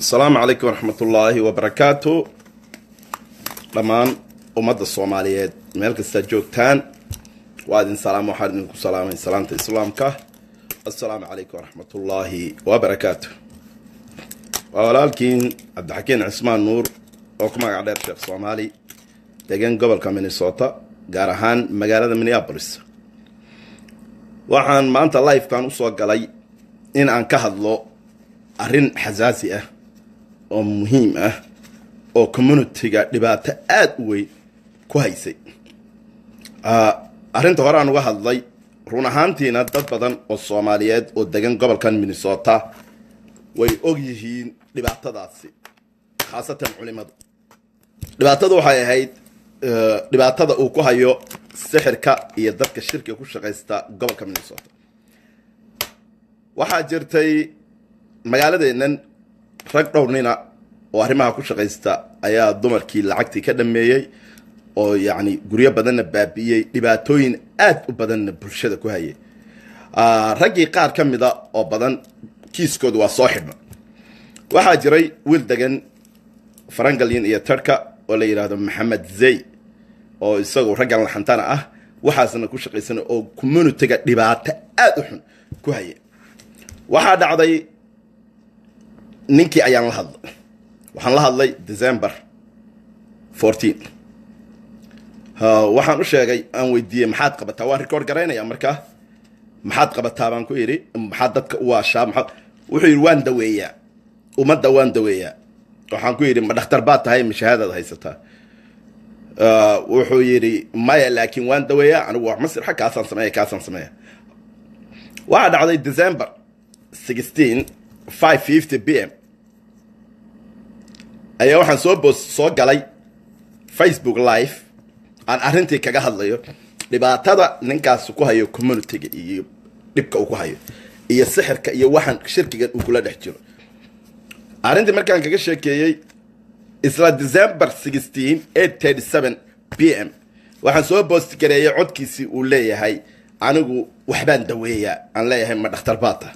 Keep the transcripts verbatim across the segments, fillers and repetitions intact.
السلام عليكم ورحمة الله وبركاته. لمان أمد الصوماليات ملك السجوكتان وادن سلام وحد منكم سلام سلام السلام كه السلام عليكم ورحمة الله وبركاته. ولكن عبد الحكيم عثمان نور وكما قاعد شيخ صومالي دجن قبل كمين الصوتا جارهان مجال من يابرس وحن ما أنت لايف كان وصل علي إن عن كهذا أرين حساسية أو مهمة أو كمنوتي قاعد لبعض أدوي كويسة. أرنت هران واحد ضي رونهانتي ندت بدن الصوماليات ودجن قبل كان من الصوتا ويأجيهين لبعض تداسي خاصة علماء لبعض تدوحي هيد لبعض تدو كهيو سحر كا يدرك الشركة كل شيء استا قبل كان من الصوتا. واحد جرتي magaalada inaan rag dhowrnina oo arimaha ku shaqeysta ayaa dumarkii lacagtii ka dhameeyay oo yaani guriyo badanna baabiyay dhibaatooyin aad u badan bulshada ku hayay ah ragii qaar kamida oo badan kiiskooda waa soo xidhma. waxa jiray wiil degan Farangalin iyo Tarka oo la yiraahdo Maxamed Zey oo isagu ragan laxantana ah waxaasna ku shaqeysan oo community-ga dhibaato aad u xun ku hayay. waxa dhacday ninki ayaan la hadlay waxaan la hadlay December fourteen waxaan u sheegay aan weydiiyay maxaad qabataa waa record garaynayaa markaa maxaad qabataa baan ku yiri maxaad dadka u waashaa maxaad wuxuu yiri waan daweeyaa umada waan daweeyaa waxaan ku yiri ma dhakhtar baad tahay ma shahaadad haysataa wuxuu yiri maya laakiin waan daweeyaa anigu wax masir xakaasaan sameeyaa kaasaan sameeyaa. waxaa dhacday December sixteen five fifty p m ayaa waxaan soo boos soo galay Facebook live aan arintii kaga hadlayo dhibaatada ninkaas ku hayo community-ga iyo dhibka uu ku hayo iyo sixirka iyo waxaan shirkigan uu kula dhex jiro. arintii markaan kaga sheekeeyay isla December sixteen eight thirty-seven p m waxaan soo boos gareeyay codkiisii uu leeyahay anigu waxbaan daweeyaa aan leeyahay ma dhakhtar baata.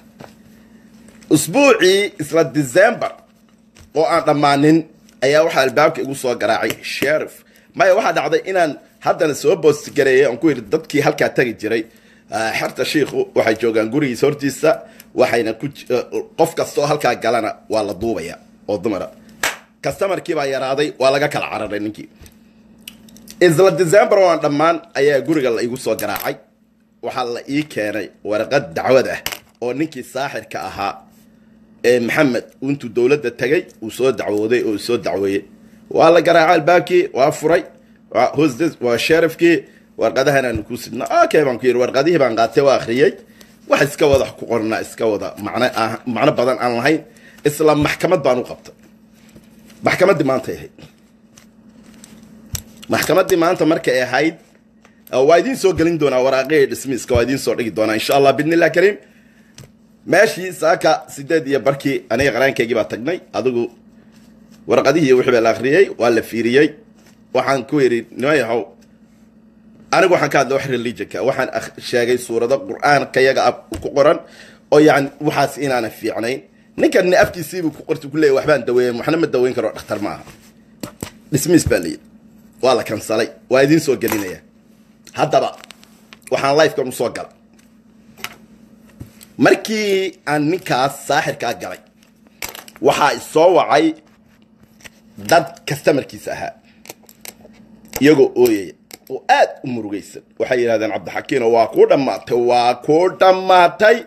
أسبوعي إسرة ديسمبر وأنا مانين أي واحد الباب يقول قراعي شرف ما واحد عضي إن هذا السبب السجري أنكوا يرددك هل كاتجي جري حرت الشيخ واحد جوجان قري صورتي سا واحد نكوت قفك الصو هل كاتجلنا ولا ضوبيا والضمرة كاستمر كي باي راضي ولا جاك العرر نكى إسرة ديسمبر وأنا مان أي قري الله يقول قراعي وحلا إيه كاني ورقد دعوته ونكى ساحر كأها محمد وانتو الدولة التجي وصود عودي وصود عوي والله جرى الباكي وافري وهزز وشرفكي ورقدها أنا نكوسنا آه كيف بنكير ورقديه بنقاته وآخرية واحد سكوضة حقوقنا سكوضة معنا آه معنا بدن عن هاي إسلام محكمة بانو قبضة محكمة دمانته هاي محكمة دمانته مركي هاي وايدين سو قلين دونا ورقية اسمي سكوادين سو رقية دونا إن شاء الله بإذن الله كريم ماشي ساكا سداد يا بركي أنا غران كجيب تجني أدوق ورقديه وحب الآخرية ولا فيرية وحن كويري نوعه هو أنا وحن كذا وحر اللي جك وحن أخ شاقي صورة القرآن كيجا أب وقرآن أو يعني وحاسين أنا في عنين نكر نأفتي سيب وقرت كله وحبان دوين محمد دوين كرر أختار معها اسمي سبالي والله كان صلي وايدين سوق جنينية هذا بقى وحن لايف كم سوق جل markii aan ninkaas saaxirka galay waxa soo wacay dad customerkiisa ahaa iyagu ooyay oo aad u murugaysan waxa yiraahdeen Cabdixakiin waa ku dhamaatay waa ku dhamaatay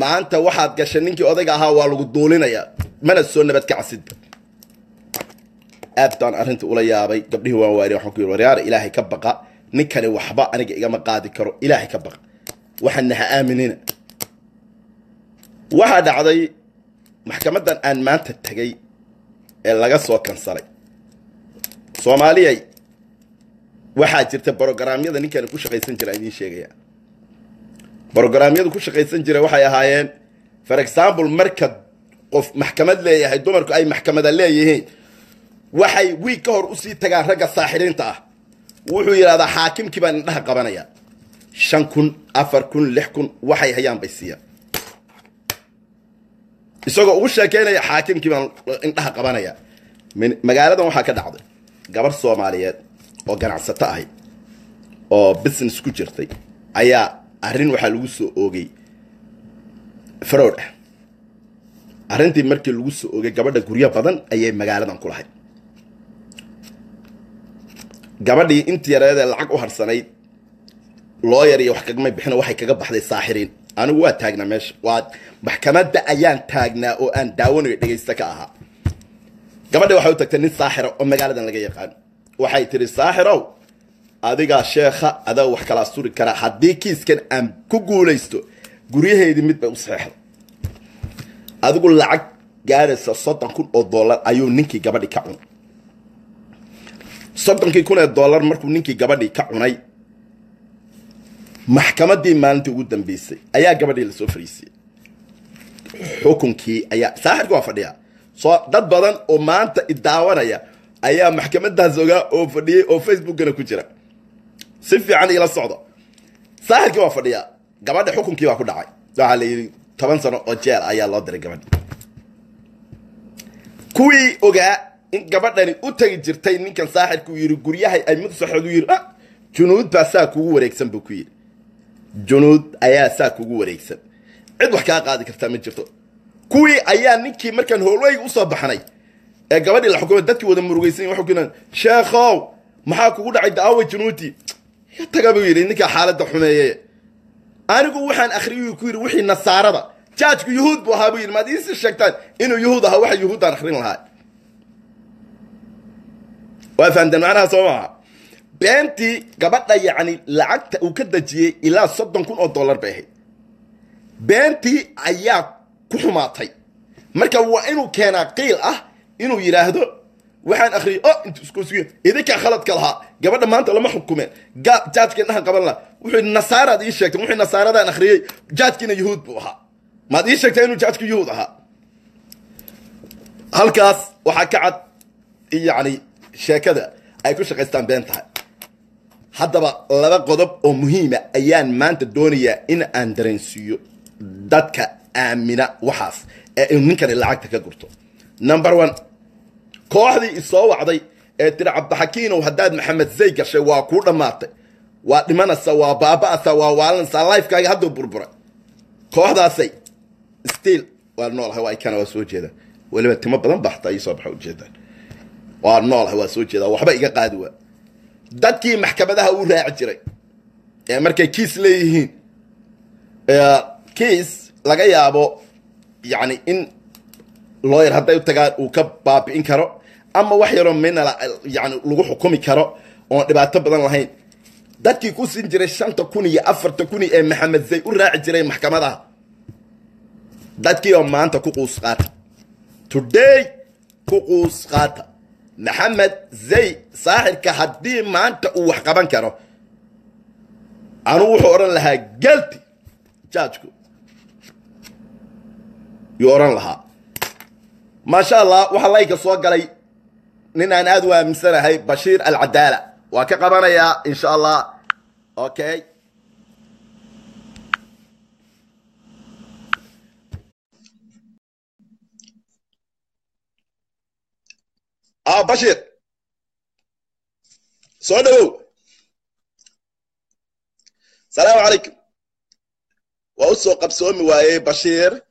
maanta waxaad gashay ninkii odayga ahaa waa lagu duulinayaa mana soo nabad ka casid aabtaan arinta ula yaabay gabdhihii waan waari waxaan ku yiri wariyaar ilaahay ka baqa ninkani waxba aniga iga ma qaadi karo ilaahay ka baqa waxaana ha aaminina. waxaa dhacday maxkamadan aan maanta tagay ee laga soo kansalay Soomaaliya waxa jirta barnaamijyada ninkan ku shaqeysan jiray idin sheegaya barnaamijyada ku shaqeysan jiray waxay ahaayeen for example marka qof maxkamad leeyahay dumarku ay maxkamada leeyihiin waxay wiil ka hor u sii tagaan ragga saaxirinta ah wuxuu yiraahdaa haakimkii baan indhaha qabanaya shan kun afar kun lix kun waxay hayaan baysiya isagoo ugu sheekeynaya haakimkii baan indhaha qabanaya magaaladan waxa ka dhacday gabar Soomaaliyeed oo ganacsato ah oo business ku jirtay ayaa arin waxa lagu soo oogay fraud arintii markii lagu soo oogay gabadha guriya badan ayay magaaladan ku lahayd gabadhii intii yareedee lacag u harsanayd lawyer iyo wax kagma bixina waxay kaga baxday saaxiriin anigu waa taagna meesh waad maxkamadda ayaan taagnaa oo aan daawanayo dhageysta ka aha gabadha waxa uu tagtay nin saaxir oo magaaladan laga yaqaan waxay tiri saaxirow adiga sheekha adaa wax kala suri kara haddii kiiskan aan ku guuleysto guriyeeydi mid bay u saxeexdo adigu lacag gaaraysa soddon kun oo dollar ayuu ninkii gabadhi ka cunay soddon kun oo dollar markuu ninkii gabadhi ka cunay maxkamadii maalintii ugu dambeysay ayaa gabadhii la soo fariisay xukunkii ayaa saaxirku fadhiya soo dad badan oo maanta idaawanaya ayaa maxkamadaas ogaa oo fadhiyay oo Facebook-gana ku jira si fiican ila socdo saaxirku waa fadhiya gabadha xukunkii waa ku dhacay waxa la yiri toban sano oo jeel ayaa loo diray gabadha kuwii ogaa in gabadhani u tagi jirtay ninkan saaxirku yiri guryahay ay mid saxad u yiri junuud baasaa kugu wareegsan buu ku yiri جنود أيا ساكو وريكسن عد وحكا قاعد كرتامي جرتو كوي أيا نيكي مركن هولوي وصبحني قبل الحكومة دتك ودم رجيسين وحكينا شيخاو محاكو ودا عد أول جنودي تقابلي إنك حالة حماية أنا جو وحن أخري وكوي وحي النصارى تاجك يهود وهابين ما ديس الشكتان إنه يهود ها وحي يهود آخرين هاي وفهمت معنا صوما بنتي قبضنا يعني لعقت وكده جي إلى صدّن كون دولار به بنتي أيا كحماطي مركب وإنه كان قيل أه إنه يراهدو وحن أخري أه أنت سكوسية إذا كان خلط كلها قبضنا ما أنت لما حكمين جا جات كنا قبلنا وحن النصارى دي شكل وحن النصارى ده أخري جات كنا يهود بوها ما دي شكل إنه جات كنا يهودها هالكاس وحكعت يعني شيء كذا أي كل شيء قصدان بنتها هذا بقى لبا قضب أو مهمة أيان مانت الدنيا إن أندرنسيو دتك آمنة وحاس ممكن اللي عقدك قرطو نمبر وان كوحدي الصوا عضي ترى عبد حكين وهداد محمد زيك شوا كورة مات وادمان السوا بابا السوا والن سلايف كاي هادو بربرة كوحدة سي ستيل والنور هواي كان وسوي جدا ولما تم بدن بحطه يصبح وجدا والنور هو سوي جدا وحبا يجا قادوة dadkii maxkamadaha uu raaci jiray ee markay kiis leeyeen ee kiis laga yaabo yani in lawyer haday u tagaan uu ka baabi'in karo ama wax yar oo meena yani lagu xukumi karo oo dhibaato badan lahayn dadkii ku siin jiray shan kun iyo afar kun ee maxamed zay u raaci jiray maxkamadaha dadkii oo maanta ku quus qaata today ku quus qaata محمد زي صاحب كحدي ما أنت وحقبان كانوا أنا وحورن لها قلتي جاتكو يورن لها ما شاء الله وحلايك الصوت قالي نينا نادوا من سنة هاي بشير العدالة وكقبنا يا إن شاء الله أوكي اه بشير صدو السلام عليكم واسو قبسومي واي بشير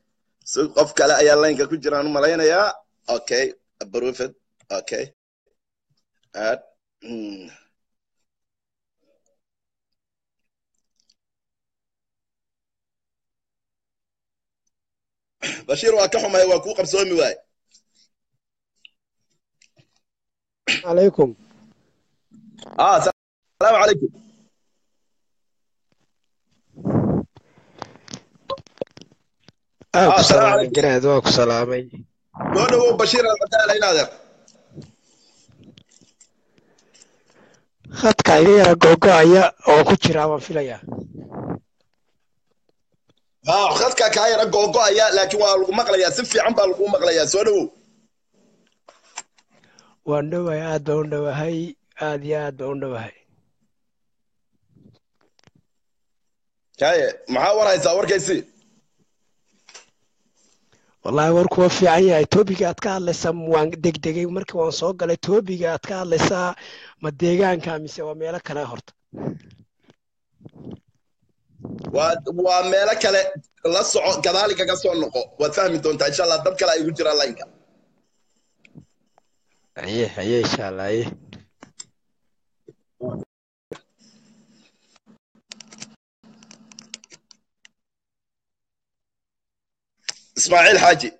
سوقف كلا اي لاينكا كو جيران مالينيا اوكي بروفيت اوكي اد بشير واكحوم هي واكو قبسومي واي عليكم اه السلام عليكم اه السلام عليكم جراد واك سلامي دولو بشير العداله ينادر خط كايرا غوغايا او كو جيرا وان فيليا اه خط كايرا غوغايا لكن وا لو مقليا سي فيعن با لو مقليا سو دو وأنا أعد أن أعد أعد أن أعد كاي محاورة يصور كيسي والله وركوا في عيا توبيك أتكلم لسم وان دق دقي ومرك وان صاق على توبيك أتكلم لسا مديجان كاميس وميلا كلا هرت وميلا كلا لص كذلك قصوا النقو وتفهم دونت إن شاء الله دم كلا يجرى الله إنك أيه أيه إن شاء الله أيه اسماعيل حاجي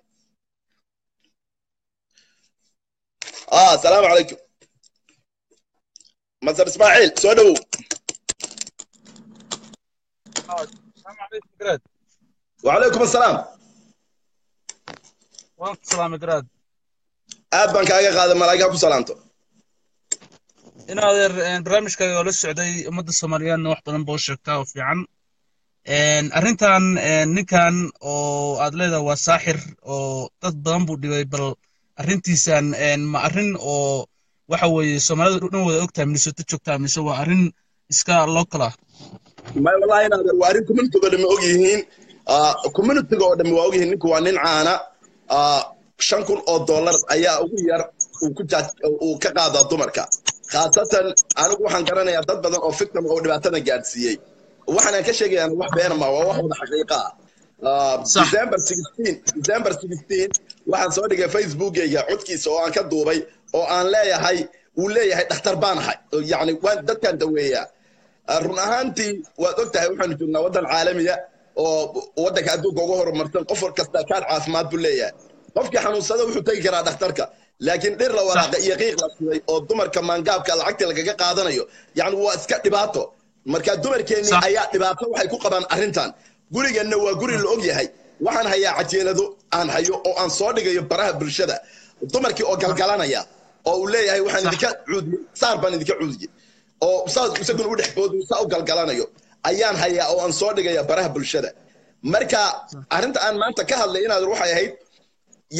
اه السلام عليكم مستر اسماعيل سودو السلام عليكم جراد وعليكم السلام وانت السلام جراد ابان كاغا قاده مالقا كو سلامتو انا برنامجكا يولا سعودي امده الصوماليين نوح بدن بو شيغتا و فيعن een arintan ninkan oo aad leedahay waa saaxir oo dad badan buu dhigay bal arintiisan een ma arin oo waxa weeye Soomaalidu dhan wada ogtahay Minnesota joogtaa mise waa arin iska local ah ma wallahi inaad waa arin community-ga dhammaan og yihiin ah community-ga oo dhammaan waa og yihiin ninku waa nin caana ah shan kun oo dollar ayaa ugu yar uu ku jaad uu ka qaada dumarka khaasatan anigu waxaan garanayaa dad badan oo victim oo dhibaatada gaarsiiyay وحنا كشجع وحنا ما وحنا حقيقة ديسمبر ستة عشر ديسمبر ستة عشر وحنا صورة فيسبوك يا عدكي سواء كدوبي أو أن لا يهاي ولا يهاي تختربان هاي يعني وين ده كان دويا رناهنتي وقتها وحنا في النهضة العالمية وده كان دو جوهر مرتين قفر كستكان عاصمات دولية قفك حنوصله وحطي كرا تخترك لكن دير لو راح دقيقة أو دمر كمان جاب كالعكت لقى قاعدنا يو يعني واسكت بعته marka dumarkeena ayaa dhibaato waxay ku qaban arintan gurigeena waa guri la og yahay waxaan hayaa cajeelado aan hayo oo aan soo dhigayo baraha bulshada dumarkii oo galgalanaya oo uu leeyahay waxaan idinka cuudmi saar baan idinka cuudji oo saad isagu u dhexboodu saa u galgalanayo ayaan hayaa oo aan soo dhigaya baraha bulshada marka arinta aan maanta ka hadlay inaad ruuxay ahayd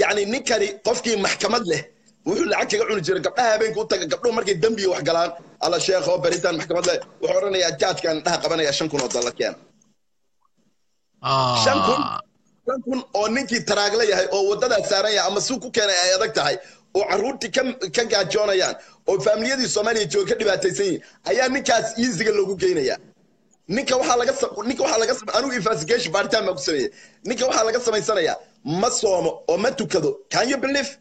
yani ninkari qofkii maxkamad leh wuxuu lacag kaga cuni jiray gabdhaha habeenku u taga gabdho markay dambiyo wax galaan alla sheekho baritaan maxkamad leh wuxuu oranayaa jajkan dhaha qabanaya shan kun oo dollar keen ah shan kun oo ninkii taraagla yahay oo wadada saaraya ama suu ku keenay ay adag tahay oo caruurti kan kan gaajoonayaan oo familiyadii Soomaaliya joog ka dhibaataysan ayaa ninkaas easy-ga loogu geynayaa ninka waxa laga ninka waxa laga anu investigation baritaan ma ku sameeyay ninka waxa laga sameeysanaya ma soomo oo ma tukado can you believe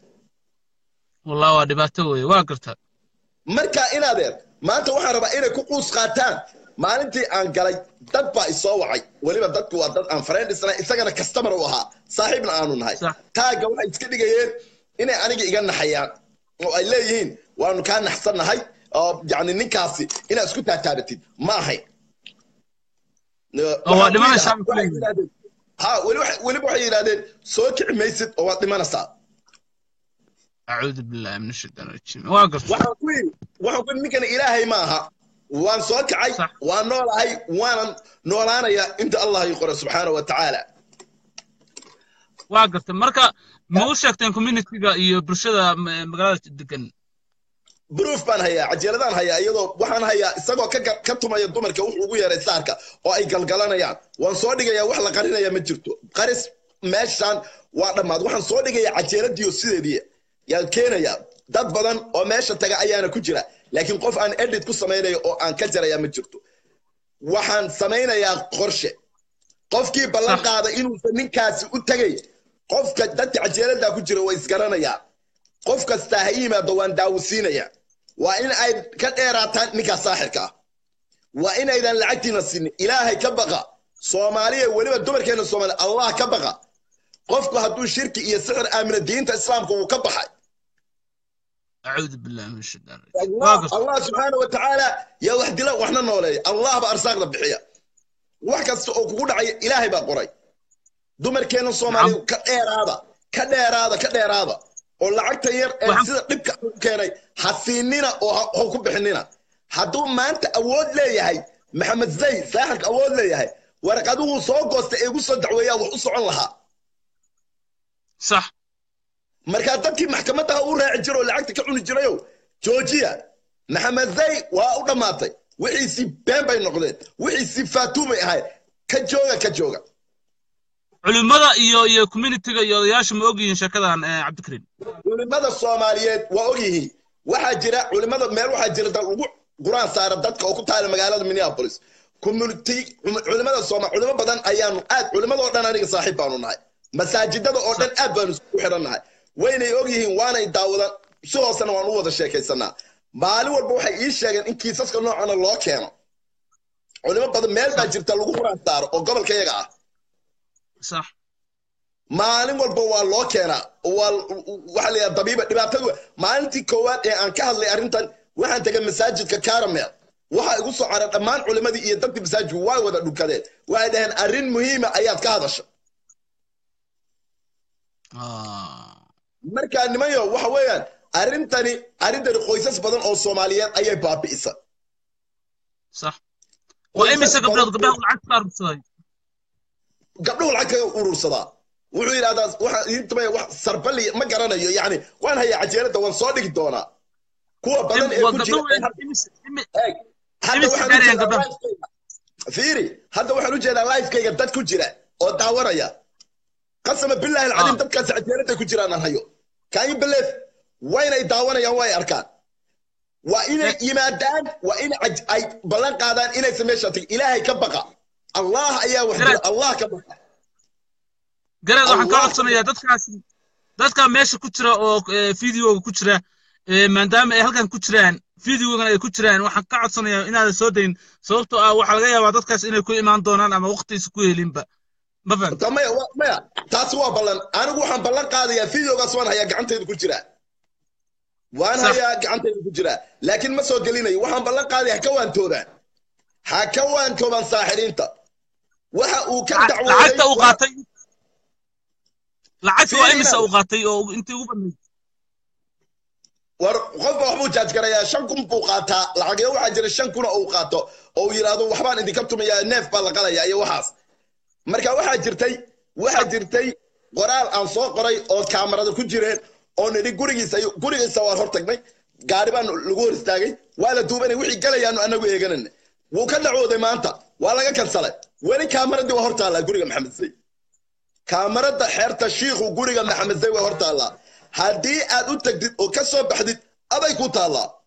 والله ودبته وقرته مركا إنا ذير ما أنت واحد ربع إنا كوكوس قاتان ما أنت أنقلي دبّا يسوعي ولما دبّا ودب أن فريند السنة إستجنا كستمر وها صاحبنا عنون هاي تاج واحد كذي جايين إنا أنا جيجنا حياة وإلّاين وأنو كان حصلنا هاي يعني نكاسي إنا سكوت هتارتين ما هاي هو دماغ شام كله ها ولوح ولبوح ينادين سوق ميسد أو دماغ نصاب أعوذ بالله من الشيطان الرجيم واقف وحكوين وحكوين مكان إلهي معها وان صوت عي وان نور عي وان نورانا يا أنت الله يقرأ سبحانه وتعالى واقف مركا موشك تنكم من تيجا برشة مقالة دكان بروف بان هيا عجلتان هيا يدو وحنا هيا سقوا كك كتوما يدومر كوح وجويا رسارك أو أي قلقلنا يا وان صادق يا وحلا قرينا يا متجرتو قرس ماشان وان ما وحنا صادق يا عجلت يوسيد دي يا كينيا داد بدن أو ماشة تجا أيانا كجرا لكن قف أن أدت قصة مينيا أو أن كجرا يا متجرتو وحن سمينا يا قرشة قف كي بلغ هذا إنه من كاس وتجي قف كدت عجلة دا كجرا ويسكرنا يا قف كستهيمة دوان داوسينا يا وإن أي كأراتان نك ساحركا وإن إذا لعتنا السن إلهي كبغا صومالية ولما دمر كان الصومال الله كبغا قف هدول شركة يسعر أمن الدين الإسلام وكبحة أعوذ بالله من الشيطان الله, الله سبحانه وتعالى يا وحد لا وإحنا نولي الله بأرزاقنا بحياة وحكا سأقول إلهي بقري دمر كانوا صومالي كدير هذا كدير هذا كدير هذا واللعب تير نبكى كيري حسينينا وحكم بحنينا هدول ما أنت أول لي هاي محمد زي ساحك أول لي هاي ورقدوه صوق واستيقظوا صدعوا وحصوا عنها صح مركا دكي محكمتها او راعي جيرو لعقت كعون جيريو جوجيا محمد زي وا او دماتاي وحي سي بين باي نقدين وحي سي فاطمه هاي كجوجا كجوجا علماء يو يو كومينيتي يو ياشم أوجين شكلان عبد الكريم. علماء الصوماليات وأوجيه وحجرة علماء مال وحجرة قرآن صار بدك أو كنت على مجال مينيابوليس كومينيتي علماء الصومال علماء بدن أيام عاد علماء أوردن أنا صاحب بانوناي مساجد هذا أوردن أبان سوحرناي وين يوجيه وانا يداولا سو سنة وانو هذا الشيء كيسنا مالو البوح إيش شيء إن كيسس كنا عن الله كنا علماء بدن مال بجرة لقو قرآن صار أو قبل كيجا صح maalin walba waa loo keenaa waa waxa la yaab dabiiba dhibaatadu maalintii koowaad ee aan ka hadlay arintan waxaan tagay masaajidka Karamel waxa igu soo caray dhamaan culimadii iyo dadkii masaajidku waa wada dhukadeen waxay dhaheen arin muhiim ah ayaad ka hadasho ah marka nimayo waxa weeyaan arintani arintan qoysas badan oo Soomaaliyeed ayay baabiisa صح qoysaska gabdhaha gabdhaha lacag saar bisay قبله العكا ورصدا وعير هذا واحد ينتبه واحد سربلي ما قرنا يعني وين هي عجينة وين صادق دونا كوا بدن هذا فيري هذا واحد وجهنا لايف كي قدرت كوجرا أو داورة يا قسم بالله العظيم تبكى عجينة كوجرا أنا هيو كاين بالله وين يداورة يا وين أركان وين يمادان وين عج أي بلن قادان إلى سمشتك إلهي كبقى الله أيها وحده الله كبر قرأت واحد كارت سمية دتك دتك ماشي كترة فيديو كترة من دام هل كان كتران فيديو كان كتران واحد كارت سمية إن هذا صوتين صوته أو واحد غيره دتك إنه كل إيمان دونان أما وقتي سكوي ليمبا ما فهم تمام ما تسوى بلن أنا وحن بلن قاضي فيديو قصوان هيا قعنتي الكترة وأنا هيا قعنتي الكترة لكن ما سوى قلينا وحن بلن قاضي هكوان تورا هكوان كوان ساحر أنت لعبت أوقاتي لعبت وأمس أوقاتي أو أنت وبني وقف محمود جاكر يا شنكم أوقاتا لعقيا وحجر شنكم أوقاته أو يرادو وحبان إذا كبتم يا نيف بالقلا يا يا وحاس مركا وحجرتي وحجرتي قرار أنصار قري أو كاميرا كجيرين أو ندي قريجي سيو قريجي سوار هرتك مي قاربا لقور استاجي ولا دوبني وحي قلا يا أنا ويا جنن وكل عوضي ما أنت ولا كان صلاة وين كاميرا دي وهرت على قرية محمد زي كاميرا ده حيرت الشيخ وقرية محمد زي وهرت على هدي أدو تجديد وكسر بحديد أبا يكون طالع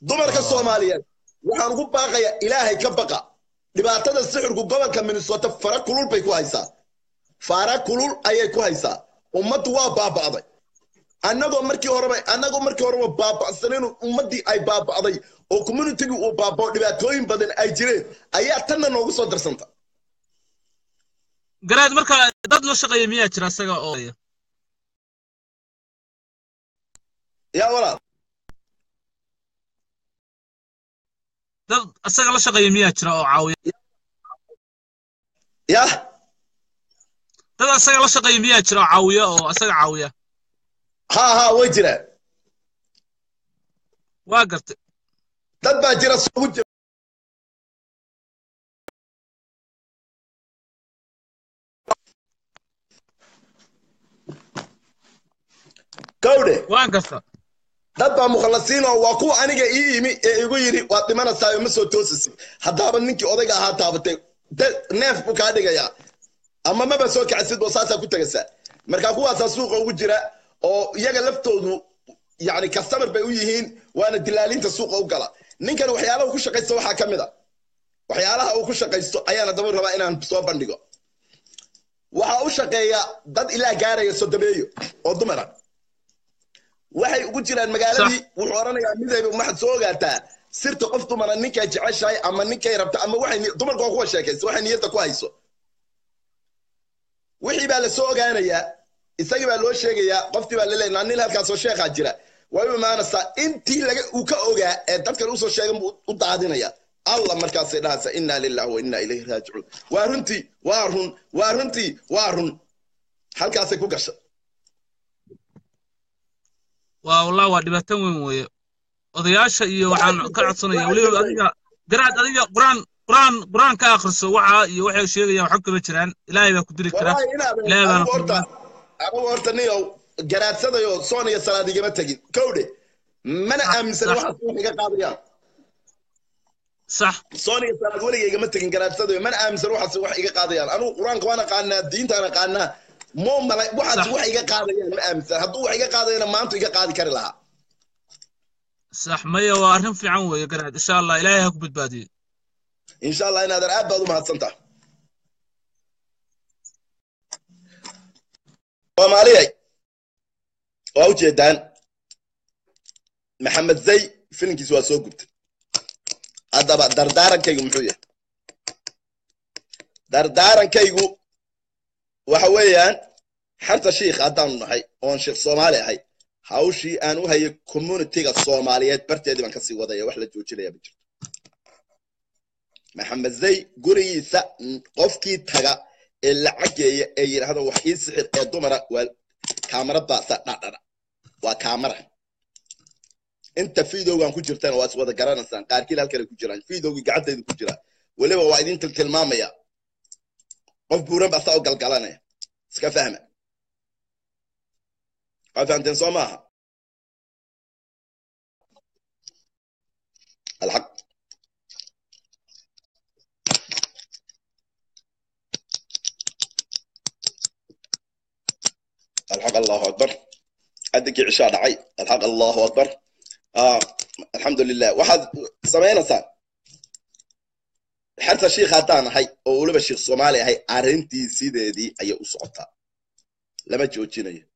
دمر كسر ماليا وحنقول باقي إلهي كبقى لبعتاد السحر قبلا كان من الصوت فرق كلول بيكون هيسا فرق كلول أيكون هيسا أمتوا بابا أضي أنا قوم مركي هربا أنا قوم مركي هربا بابا سنين أمتي أي بابا أضي oo community-gu oo baaboo dhibaatooyin badan ay jireen ayaa tan noogu soo darsanta garaad marka dad loo shaqeeyay miyaa jira asaga oo yaa walaal dad asaga loo shaqeeyay miyaa jira oo caawiya yaa dad asaga loo shaqeeyay miyaa jira oo caawiya oo asaga caawiya ha ha way jiraan waa gartay dad baa jira soo guji kawde waan gasta dad baa mukhlasiin oo waa ku aniga ii yimi ee igu yiri waa dhimanaysaa ma soo toosisi hadaba ninkii odayga ahaa taabatay neef buu ka dhigaya ama maba soo kacsid wasaasa ku tagaysa marka kuwaas suuqa ugu jira oo iyaga laftoodu يعني كاستمر بيويهين وانا دلالين تسوق او قلا نينكن وحياله او كشقيسو waxa kamida waxyaalaha oo ku shaqeysto ayaana daba raba inaan soo bandhigo waxa uu shaqeeyaa dad ilaa gaaraya sodobeeyo oo dumar ah waxay ugu jiraan magaaladii wuxuu oranayaa midayba ma xad soo gaataa sirta qof dumar ninka jeceshay ama ninka rabta ama waxay dumarku oo ku sheekayso waxay niyada ku hayso wixii baa la soo ogaanaya isagii baa loo sheegayaa qoftii baa la leeyahay nin halkaas oo sheekha jira وأنا ما نسا أنتي لقى وكأوجا تذكر أوصل شيء وتعادينا يا الله مركز الناس إنا لله وإنا إليه راجعون وارنتي وارن وارنتي وارن هل كاسك وكش والله وادي بتموي ويا أضياش يوحنا كعصنا يوليه أضيع قرأت أضيع قرآن قرآن قرآن كآخر سوعة يوحي شيء يوحك بتران لا يبقى كدري كرا لا أنا ورطة أنا ورطة نيو جرات سدا يو صانع الصلاة دي جمت تجي كودي من أمس الواحد فيهم يقطع بيا صح سوني سالقولي يا جماعة تكن قرأت تدوي من أمس روح أسوي حاجة قاضيان أنا قرآن قوانا قانا الدين تانا قانا مو ملاك واحد سوي حاجة قاضيان من أمس هدو حاجة قاضيان ما أنتو حاجة قاضي كرلها صح ما يوارهم في عنوه يقرأ إن شاء الله إلهي هكبت بادي إن شاء الله أنا هذا الأب هذا ما هتصنته ومالي وأوجه دان محمد زي فين كيسوا سوقت adaba dardaaran kaygu muxuu yahay dardaaran kaygu waxa weeyaan xarta sheekh adaan nahay oo sheekh Soomaali ahay hawshi aan u hayo community ga Soomaaliyeed barteed baan ka sii wadaya wax la joojinaya ma jirto maxamed zay guriisa qofkii taga ee lacageeya ee yiraahdo wax ii sixid ee dumara waa kaamarada sadhadhara waa kaamara أنت في دوغان كوجرتان واسود قرانا سان قاركيل هالكلام كوجران في دوغي قعدت يد كوجران ولا واعدين تلك الماما يا قف بورم بثاو قل قلانا سك فهمه قف عندن صومها الحق الحق الله أكبر عندك عشاء دعي الحق الله أكبر آه الحمد لله واحد سمعنا صار حتى شيخ هاتانا هاي أولو بشيخ صومالي هاي أرنتي سيدي دي أي أسعطها لما تجوجينا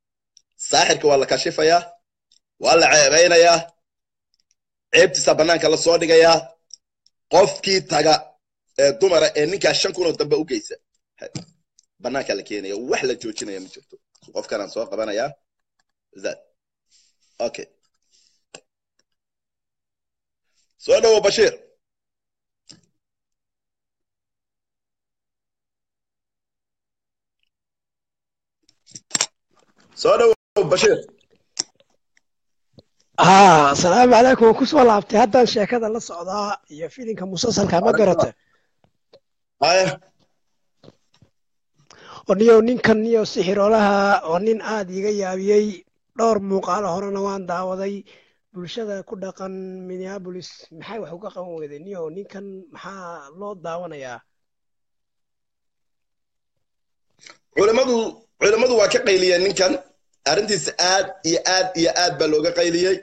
ساحرك والله كاشفة يا والله عيبين يا عيبتي سابنانك الله صادق يا قفكي تاقا دمرة إنك عشان كونوا تبقوا كيسة بنانك لكينا يا وحلة تجوجينا يا مجرتو قفك أنا صادق بنا يا زاد أوكي سؤال هو بشير سؤال هو بشير آه السلام عليكم وكسو الله عبتي هدان شاكد الله السعوداء يفيني كمسلسل كما قرأته آيه ونيو نين كان نيو سحر لها ونين آدي غيابيي دور مقال هرنا وان داوضي bulshada ku dhaqan Minneapolis maxay wax uga qaban weeyday niyo ninkan maxaa loo daawanayaa culimadu culimadu waa ka qayliyeen ninkan arintiisa aad iyo aad iyo aad ba looga qayliyay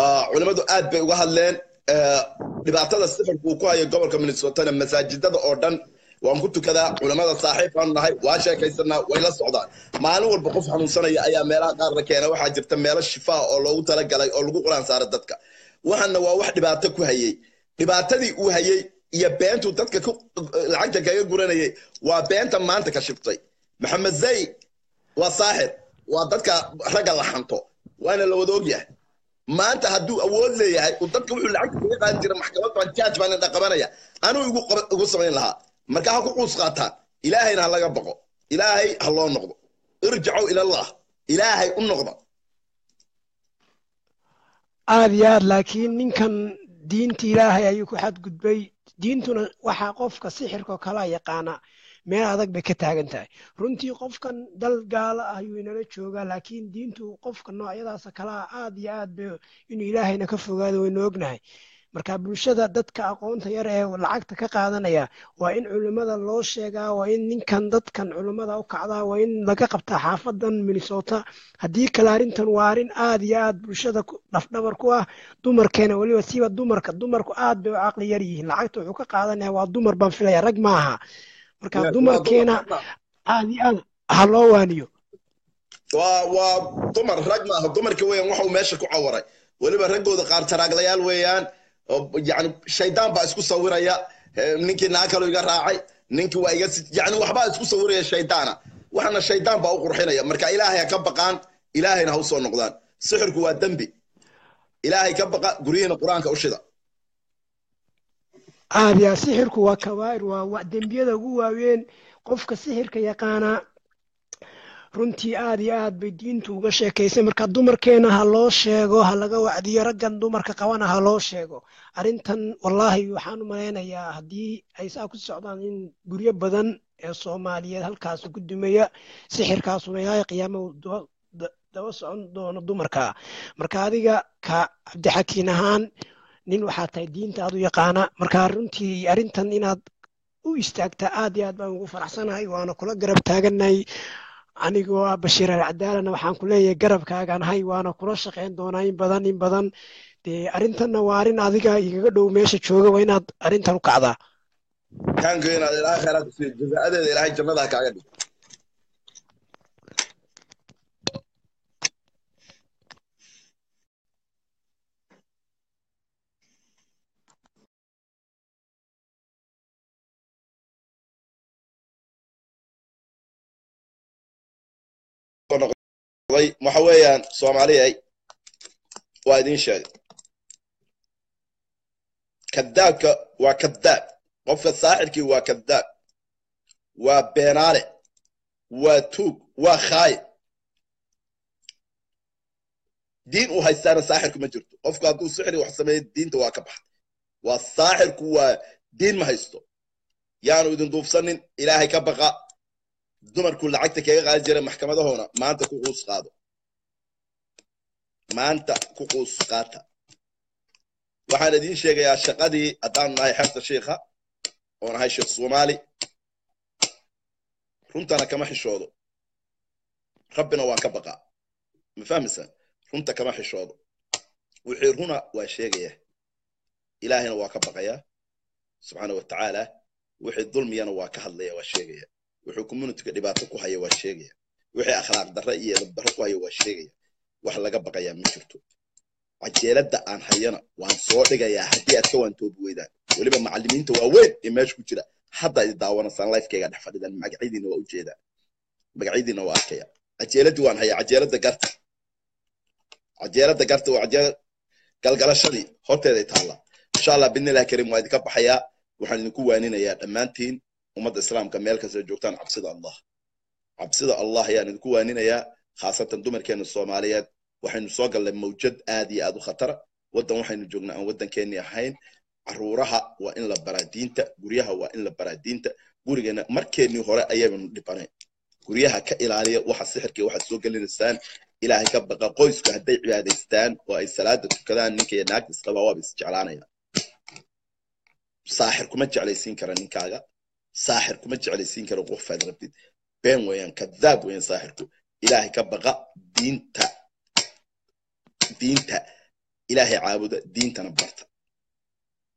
ah culimadu aad bay uga hadleen dhibaatada sifarku ku hayo gobolka Minnesota masaajidada oo dhan waan ku tukadaa culimada saaxiib aan nahay waa sheekaysanaa way la socdaan maalin walba qof xanuunsanaya ayaa meelaha qaar la keenay waxaa jirta meelo shifaa oo loogu tala galay oo lagu quraan saaro dadka waxana waa wax dhibaato ku hayay dhibaatadii uu hayay iyo beentu dadka lacagta kaga guranayay waa beenta maanta ka shiftay maxamed zay waa saaxiib waa dadka ragga la hanto waana la wada ogyahay maanta hadduu awood leeyahay uu dadka wuxuu lacag kaga qaan jiray maxkamad baan judge baan dhaqabanaya anuu igu ugu sameyn lahaa marka ha ku quus qaata ilaahayna laga baqo ilaahay ha loo noqdo irjicu ila allah ilaahay u noqdo aad yaad laakiin ninkan diinta ilaahay ayuu ku xad gudbay diintuna waxa qofka sixirka kala yaqaana meel adag bay ka taagan tahay runtii qofkan dal gaala ah ayuu inala joogaa laakiin diintu qofka noocyadaas kala aad iyo aad bay inuu ilaahayna ka fogaado way noognahay marka bulshada dadka aqoonta yar ee lacagta ka qaadanaya waa in culimada loo sheegaa waa in ninkan dadkan culimada u kacdaa waa in laga qabtaa xaafadan Minnesota hadii kala arintan waa arin aad iyo aad bulshada dhafdhabar ku ah dumarkeena waliba siiba dumarka dumarku aad bay aqli yar yihiin lacagta wuxuu ka qaadanaya waa dumar baan filaya rag maaha marka dumarkeena aad iyo aad ha loo waaniyo waa waa dumar rag maaha dumarka weeyaan waxa uu meesha ku cawaray waliba ragooda qaar taraaglayaal weeyaan يعني شيطان بقى اسكو صورة يا نينكي ناكلو يقا راعي نينكي وايقا يعني وحبا اسكو صورة يا شيطانا وحنا الشيطان بقى وقرحينا يا مركا إلهي كبقان إلهي نهوصو النقضان سحرك هو الدنبي إلهي كبقا قرينا قرآن كأوشدا آه يا سحرك هو كوائر ودنبي هذا هو وين قفك سحرك يقانا runtii aad iyo aad bay diintu uga sheekaysay marka dumarkeena ha loo sheego ha laga wacdiyo raggan dumarka qawana ha loo sheego arintan wallahi waxaan u maleynayaa haddii ay saa ku socdaan in guryo badan ee Soomaaliyeed halkaas ku dumeeya sixirkaas weeyay qiyaamo daba socon doono dumarka marka adiga ka cabdi xakiin ahaan nin waxaa tahay diintaadu yaqaana marka runtii arintan inaad u istaagta aad iyo aad baan ugu faraxsanahay waana kula garab taaganahay anigoo ah Bashiir Al-Cadaalana waxaan ku leeyahay garabkaaga anahay waana kula shaqeyn doonaa in badan in badan de arintanna waa arin adiga igaga dhow meesha jooga waa inaad arintan u kacdaa kan geenaad ilaa khayraad si jazaadeeda ilaahay jannada kaaga dhig محويان صومالي وايدين شاي كذاب وكذاب قف الساحر كي وكذاب وبيناري وتوب وخايب دين وهيسان الساحر كما جرتو قف قادو سحري وحسمي الدين تواكبح والساحر كو دين ما هيستو يعني ودن دوف سنين إلهي كبقى دمر كل عقتك يا غالي جرى محكمة ده هنا ما أنت كقوس قاده ما أنت كقوس قاده وحنا دين شيء يا شقدي أدان هاي حفظ الشيخة وأنا هاي شيخ صومالي رمت أنا كما حش وضو ربنا واكبقى مفهم سن رمت كما حش وضو وحير هنا وشيء يا إلهنا واكبقى يا سبحانه وتعالى وحي الظلم يا نواكهل يا وشيء يا وحكمنا تكذبات كوهاي وشيء وحي أخلاق درائية ضبّر كوهاي وشيء وحلاقة بقية مشرتو عجلت عن حيانا وعن صوتك يا حدي أتوان توبويدا ولما معلمين توأوين إماش كتيرة حتى يدعونا صن لايف كي قاعد حفظنا مقعدين وأوجيدا مقعدين وأكيا عجلت وعن هي عجلت ذكرت عجلت ذكرت وعجل قال قال شلي هوتيل تالا إن شاء الله بإذن الله كريم وادك بحياة وحنكوانين يا أمانتين ومد الإسلام كمال كسر جوتان عبسد الله عبسد الله يعني كوانين يا خاصة دمر كان الصوماليات وحين الصاق اللي موجود آدي آدو خطر ودن وحين الجوجنا ودن كان يحين عرورها وإن لبرادين تجوريها وإن لبرادين تجورينا مركني هراء أيام من لبنان جوريها كإله عليه واحد سحر كي واحد سوق للإنسان إلهي كبقى قويس كهدي عادستان وإسلاد كذا إنك ينعكس قوابيس جعلانة ساحر كم جعليسين كرنين كذا ساحر كم تجعلسين كرقوق فاد ربيد بين وين كذاب وين ساحركو إلهي كبغى دين تا دين تا إلهي عابد دين تنبرت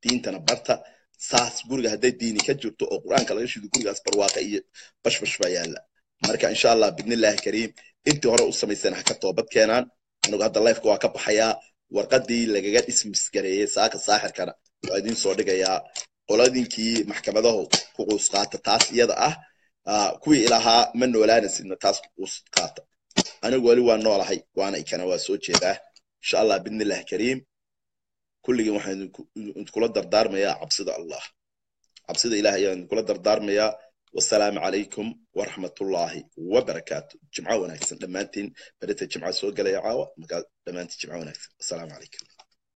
دين تنبرت ساس جورج هدي ديني كجرتو القرآن كلا يشيد جورج أسبر واقعية بش بش بيالا مركا إن شاء الله بإذن الله كريم أنت هراء السماء السنة حكتوا بتكانان إنه قعد الله يفكوا كب حياة ورقدي لجاجات اسم مسكرية ساق الساحر كنا وعدين صادق يا ولادين كي محكمة ده كقوس قاطع تاس يدا آه كوي إلها من ولا نسينا تاس قوس قاطع أنا قولي وأنا على هاي وأنا إكنا وسوتش ده إن شاء الله بإذن الله كريم كل يوم حن نقول الدردار ميا عبسد الله عبسد إله يعني نقول الدردار ميا والسلام عليكم ورحمة الله وبركاته جمعة ونكسن لما أنتين بديت الجمعة سوق لا يعاو لما أنت جمعة ونكسن السلام عليكم.